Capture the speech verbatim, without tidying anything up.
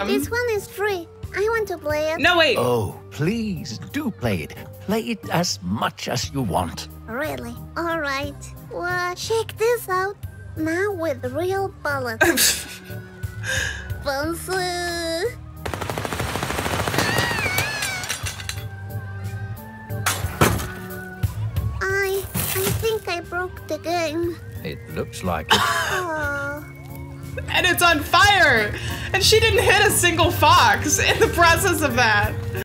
This one is free. I want to play it. No, wait. Oh, please do play it. Play it as much as you want. Really? All right. Well, check this out. Now with real bullets. Bonsoir. I... I think I broke the game. It looks like it. Oh. And it's on fire! And she didn't hit a single fox in the process of that.